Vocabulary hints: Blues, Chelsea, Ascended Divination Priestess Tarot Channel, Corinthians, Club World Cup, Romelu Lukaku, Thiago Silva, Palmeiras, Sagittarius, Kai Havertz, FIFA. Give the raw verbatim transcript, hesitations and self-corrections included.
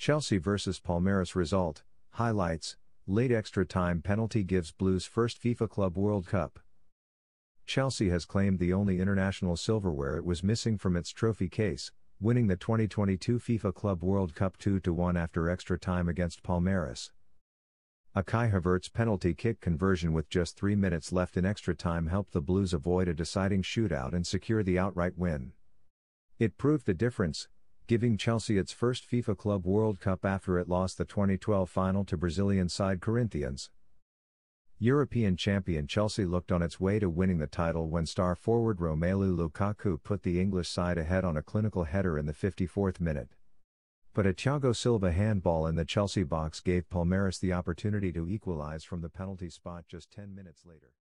Chelsea versus Palmeiras result, highlights, late extra time penalty gives Blues first FIFA Club World Cup. Chelsea has claimed the only international silverware it was missing from its trophy case, winning the twenty twenty-two FIFA Club World Cup two to one after extra time against Palmeiras. A Kai Havertz penalty kick conversion with just three minutes left in extra time helped the Blues avoid a deciding shootout and secure the outright win. It proved the difference, giving Chelsea its first FIFA Club World Cup after it lost the twenty twelve final to Brazilian side Corinthians. European champion Chelsea looked on its way to winning the title when star forward Romelu Lukaku put the English side ahead on a clinical header in the fifty-fourth minute. But a Thiago Silva handball in the Chelsea box gave Palmeiras the opportunity to equalize from the penalty spot just ten minutes later.